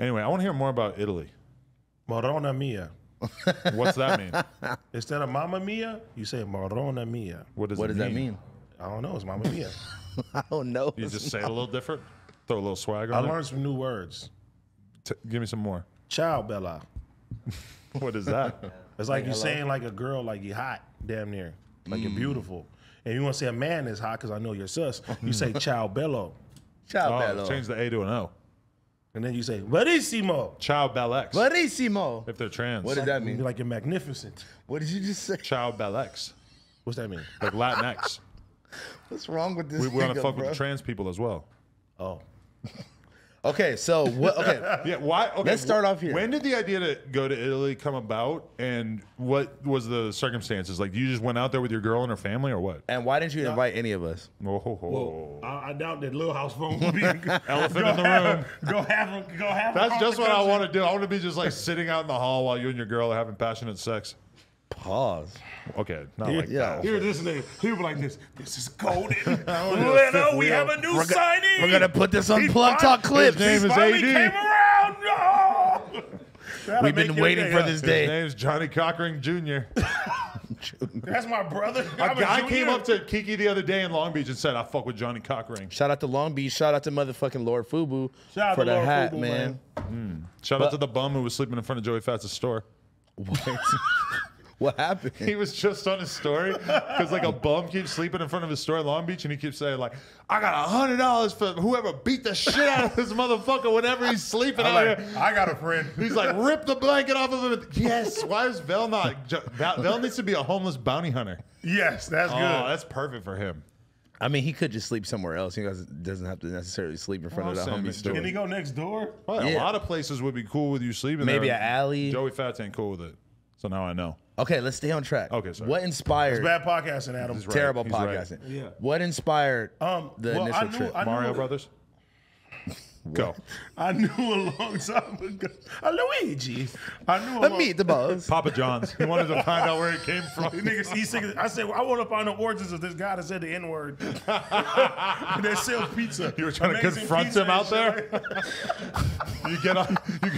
Anyway, I want to hear more about Italy. Marronna mia. What's that mean? Instead of mamma mia, you say marronna mia. What does that mean? I don't know. It's mamma mia. I don't know. You just say it a little different? Throw a little swag on it? I learned some new words. Give me some more. Ciao, bella. What is that? It's like you're saying like a girl, like you're hot, damn near. Like you're beautiful. And you want to say a man is hot because I know you're sus. You say ciao, bello. Ciao, bello. Change the A to an O. And then you say, verissimo. Ciao, bellex. Verissimo. If they're trans. What does that mean? Like you're magnificent. What did you just say? Ciao, bellex. What's that mean? Like Latinx. What's wrong with this? We want to fuck with the trans people as well. Oh. Okay, so what? Okay, yeah. Why? Okay, let's start off here. When did the idea to go to Italy come about, and what was the circumstances? Like, you just went out there with your girl and her family, or what? And why didn't you invite any of us? Well, I doubt that Lil House Phone would be elephant in the room. Go have. That's just what I want to do. I want to be just like sitting out in the hall while you and your girl are having passionate sex. Pause. Okay, not like that. Here, this nigga. He'll be like this. This is golden. Leno, we have a new signing. We're gonna put this on Plug Talk clips. His name is AD. Came around. Oh! We've been waiting for this day. His name's Johnnie Cochran Jr. That's my brother. A guy came up to Kiki the other day in Long Beach and said, "I fuck with Johnnie Cochran." Shout out to Long Beach. Shout out to motherfucking Lord Fubu for the hat, man. Shout out to the bum who was sleeping in front of Joey Fats' store. What happened? He was just on his story because like a bum keeps sleeping in front of his store in Long Beach, and he keeps saying like, "I got $100 for whoever beat the shit out of this motherfucker whenever he's sleeping out here." I got a friend. He's like, "Rip the blanket off of him." Yes. Why is Vel not? Vel needs to be a homeless bounty hunter. Yes, that's good. Oh, that's perfect for him. I mean, he could just sleep somewhere else. He doesn't have to necessarily sleep in front of the homie store. Can he go next door? Well, yeah. A lot of places would be cool with you sleeping. Maybe there. An alley. Joey Fats ain't cool with it, so now I know. Okay, let's stay on track. Okay, sorry. What inspired? It's bad podcasting, Adam. Right. Terrible podcasting. Right. Yeah. What inspired the initial trip? Mario Brothers. Go. I knew a long time ago. Luigi. Let me meet the boss. Papa John's. He wanted to find out where it came from. I said, well, I want to find the origins of this guy that said the N word. They sell pizza. You were trying to confront him out there. You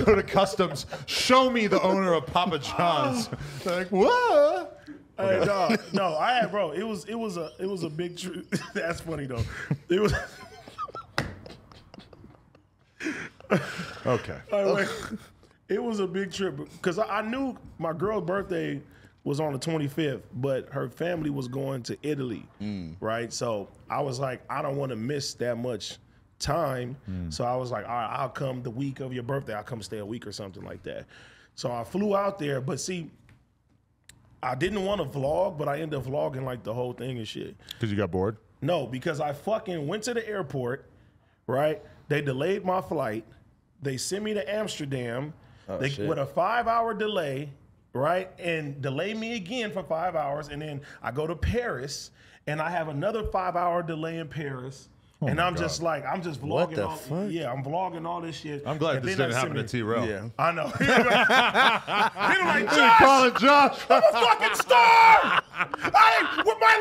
go to customs. Show me the owner of Papa John's. Like what? Hey, okay. No. Bro. It was a big truth. That's funny though. It was. Okay. Anyway, it was a big trip because I knew my girl's birthday was on the 25th, but her family was going to Italy, right? So I was like, I don't want to miss that much time. So I was like, all right, I'll come the week of your birthday. I'll come stay a week or something like that. So I flew out there, but see, I didn't want to vlog, but I ended up vlogging like the whole thing and shit. Because you got bored? No, because I fucking went to the airport, right? They delayed my flight. They sent me to Amsterdam with a 5-hour delay, right? And delay me again for 5 hours. And then I go to Paris, and I have another 5-hour delay in Paris. Oh and I'm God. Just like, I'm just vlogging. I'm vlogging all this shit. I'm glad this didn't happen to T-Row. Yeah. I know. He was like, Josh, call it Josh. I'm a fucking star. My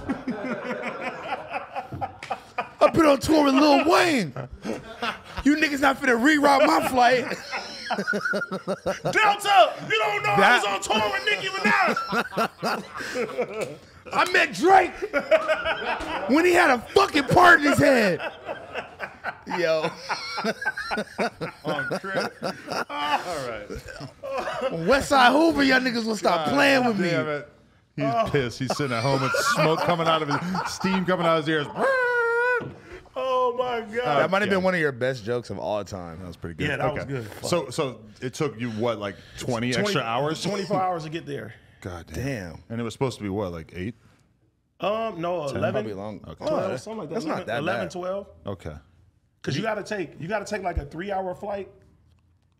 limo is not in Amsterdam. I've been on tour with Lil Wayne. You niggas not finna reroute my flight. Delta, you don't know I was on tour with Nicki Minaj. I met Drake when he had a fucking part in his head. Yo. On trip. All right. Westside Hoover, y'all niggas will stop playing with me. He's pissed. He's sitting at home with smoke coming out of his steam coming out of his ears. Oh my God! That might have been one of your best jokes of all time. That was pretty good. Yeah, that was good. Fuck. So it took you what, like 20 extra hours? 24 hours to get there. God damn! And it was supposed to be what, like 8? No, 10? 11. Probably long. Okay. 12, something like that. That's 11, not that 11, bad. 12. Okay. Because you gotta take like a 3-hour flight,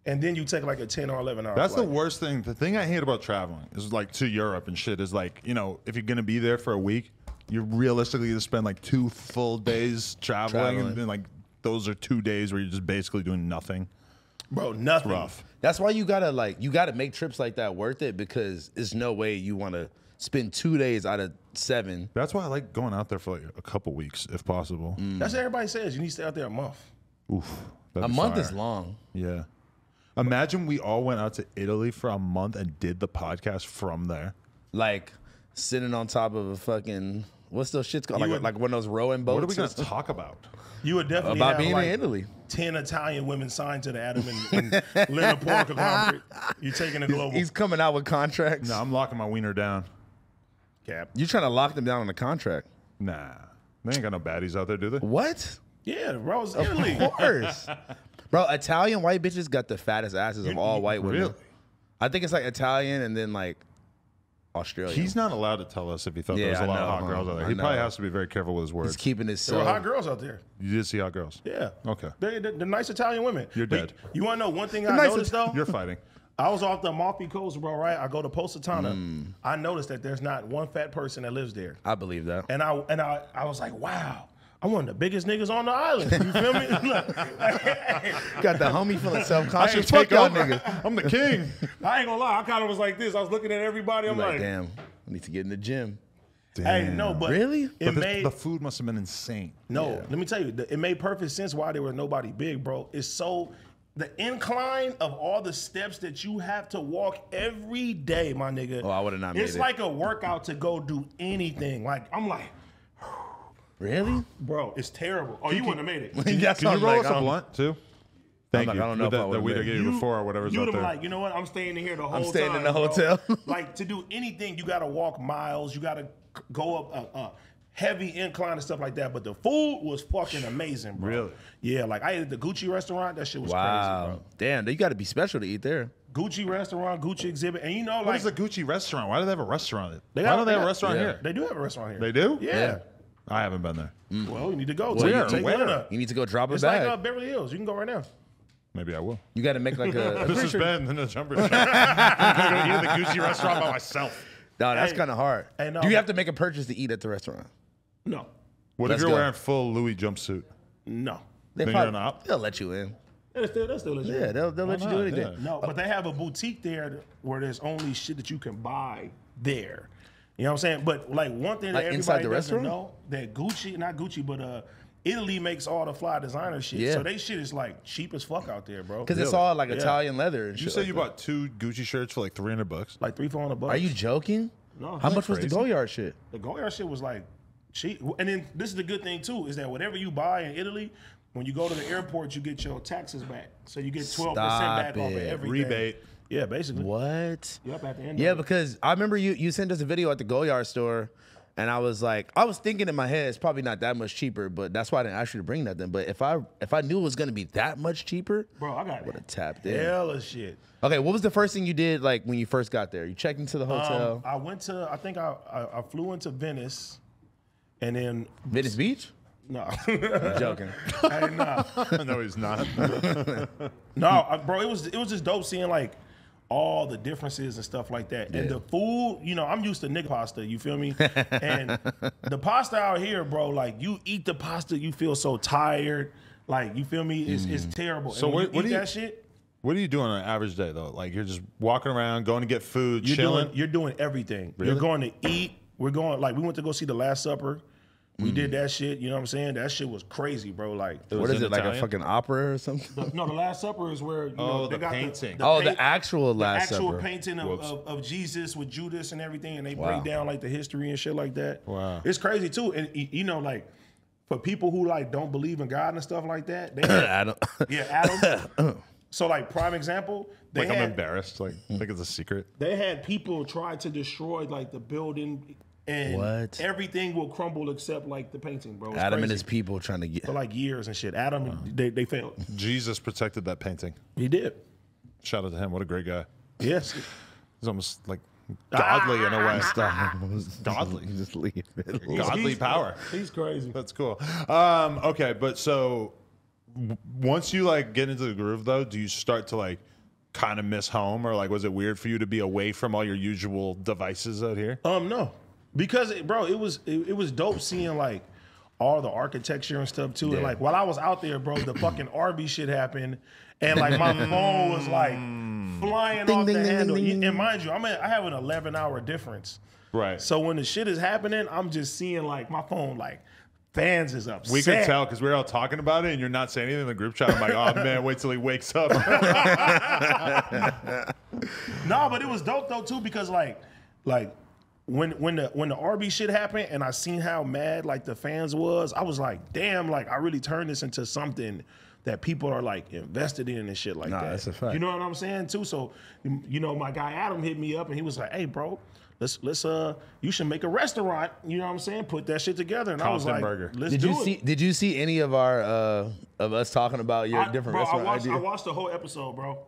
and then you take like a 10 or 11-hour. That's flight. The worst thing. The thing I hate about traveling is like to Europe and shit. Is like, you know, if you're gonna be there for a week, you're realistically going to spend like 2 full days traveling, and then like those are 2 days where you're just basically doing nothing. Bro, nothing. It's rough. That's why you gotta make trips like that worth it, because there's no way you want to spend 2 days out of 7. That's why I like going out there for like a couple weeks if possible. That's what everybody says. You need to stay out there a month. Oof. That'd be fire. A month is long. Yeah. Imagine we all went out to Italy for a month and did the podcast from there. Like sitting on top of a fucking, what's those shits called? Like one of those rowing boats. What are we going to talk about? You would definitely about have being like in Italy. 10 Italian women signed to the Adam and Leonard Parker Lottery. You're taking a global. He's coming out with contracts. No, I'm locking my wiener down. Cap. You trying to lock them down on a contract? Nah. They ain't got no baddies out there, do they? What? Yeah, bro, it's Italy. Of course. Bro, Italian white bitches got the fattest asses of all white women. Really? I think it's like Italian and then like Australia. He's not allowed to tell us if he thought there was a lot of hot girls out there. He probably has to be very careful with his words. He's keeping his soul. There were hot girls out there. You did see hot girls? Yeah. Okay. They're nice Italian women. You're dead. You want to know one thing I noticed, though? You're fighting. I was off the Amalfi Coast, bro, right? I go to Positano. I noticed that there's not one fat person that lives there. I believe that. And I was like, wow. I'm one of the biggest niggas on the island. You feel me? Got the homie feeling self-conscious. Fuck y'all niggas. I'm the king. I ain't gonna lie. I kind of was like this. I was looking at everybody. I'm like, damn, I need to get in the gym. Damn. Hey, no, but really? The food must have been insane. No, yeah. Let me tell you, it made perfect sense why there was nobody big, bro. It's so, the incline of all the steps that you have to walk every day, my nigga. Oh, I would have not made it. It's like a workout to go do anything. Like, I'm like, really? Bro, it's terrible. Oh, you wouldn't have made it. Can you roll us a blunt, too? Thank you. I don't know if I would have made it before or whatever's out there. You would have been like, you know what? I'm staying in here the whole time. I'm staying in the hotel. Like, to do anything, you got to walk miles. You got to go up a heavy incline and stuff like that. But the food was fucking amazing, bro. Really? Yeah, like, I ate at the Gucci restaurant. That shit was crazy, bro. Damn, you got to be special to eat there. Gucci restaurant, Gucci exhibit, and you know, like. What is a Gucci restaurant? Why do they have a restaurant? Why don't they have a restaurant here? They do have a restaurant here. They do? Yeah. I haven't been there. Well, you need to go. Where? You need to go drop it back. It's like Beverly Hills. You can go right now. Maybe I will. You got to make like a this is Ben in the jumper. I'm going to eat at the Gucci restaurant by myself. No, that's kind of hard. No, do you have to make a purchase to eat at the restaurant? No. What if you're wearing full Louis jumpsuit? No. They'll let you in. They'll still let you in. Yeah, they'll let you do anything. No, but they have a boutique there where there's only shit that you can buy there. You know what I'm saying? But like one thing that everybody doesn't know, that Gucci, not Gucci, but Italy makes all the fly designer shit. Yeah. So they shit is like cheap as fuck out there, bro. Because it's all like Italian leather and shit. You said you bought two Gucci shirts for like $300. Like $300-400. Are you joking? No. How much was the Goyard shit? The Goyard shit was like cheap. And then this is the good thing too, is that whatever you buy in Italy, when you go to the airport, you get your taxes back. So you get 12% back off of everything. Rebate. Yeah, basically. What? Yep, at the end. Yeah, because I remember you sent us a video at the Goyard store, and I was thinking in my head, it's probably not that much cheaper, but that's why I didn't ask you to bring nothing. But if I knew it was gonna be that much cheaper, bro, I would have tapped in. Hella shit. Okay, what was the first thing you did like when you first got there? You checked into the hotel. I flew into Venice, and then Venice Beach. No, I'm joking. Hey, nah. No, he's not. No, bro, it was just dope seeing like all the differences and stuff like that. Yeah. And the food, you know, I'm used to nigga pasta, you feel me? And the pasta out here, bro, like you eat the pasta, you feel so tired. Like, you feel me? It's terrible. So and what do you do on an average day though? Like you're just walking around, going to get food, chilling? You're doing everything. Really? You're going to eat. We went to go see The Last Supper. We did that shit, you know what I'm saying? That shit was crazy, bro. Like, what is it, Italian? Like a fucking opera or something? No, The Last Supper is where, you know, they got painting. The actual Last Supper. The actual painting of Jesus with Judas and everything, and they break down, like, the history and shit like that. Wow. It's crazy, too. And, you know, like, for people who, like, don't believe in God and stuff like that, they Adam. Yeah, Adam. So, like, prime example. Like, I'm embarrassed. Like, I think it's a secret. They had people try to destroy, like, the building. And everything will crumble except like the painting, bro. Adam and his people trying to get for like years and shit. Adam, they failed. Jesus protected that painting. He did. Shout out to him. What a great guy. Yes. He's almost like godly in a way. Stop. Godly. Just leave it. Godly power. He's crazy. That's cool. Okay, but so once you like get into the groove though, do you start to like kind of miss home or like was it weird for you to be away from all your usual devices out here? No. Because, bro, it was dope seeing, like, all the architecture and stuff, too. Yeah. And, like, while I was out there, bro, the fucking Arby's shit happened. And, like, my phone was, like, flying off the handle. And mind you, I have an 11-hour difference. Right. So when the shit is happening, I'm just seeing, like, my phone, like, fans is upset. We could tell because we were all talking about it and you're not saying anything in the group chat. I'm like, oh man, wait till he wakes up. No, but it was dope though too, because like when the Arby's shit happened and I seen how mad like the fans was, I was like, damn, like I really turned this into something that people are like invested in and shit like that. That's a fact. You know what I'm saying too? So, you know, my guy Adam hit me up and he was like, hey bro, let's you should make a restaurant, you know what I'm saying? Put that shit together. And Constant I was like, Burger. Did you see any of our of us talking about your different restaurant ideas? I watched the whole episode, bro.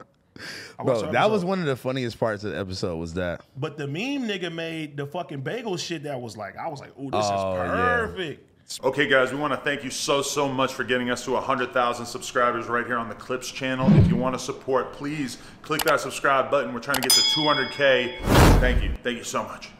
Bro, that was one of the funniest parts of the episode was that. But the meme nigga made the fucking bagel shit that was like, I was like, ooh, this is perfect. Yeah. Okay guys, we want to thank you so much for getting us to 100,000 subscribers right here on the Clips channel. If you want to support, please click that subscribe button. We're trying to get to 200K. Thank you so much.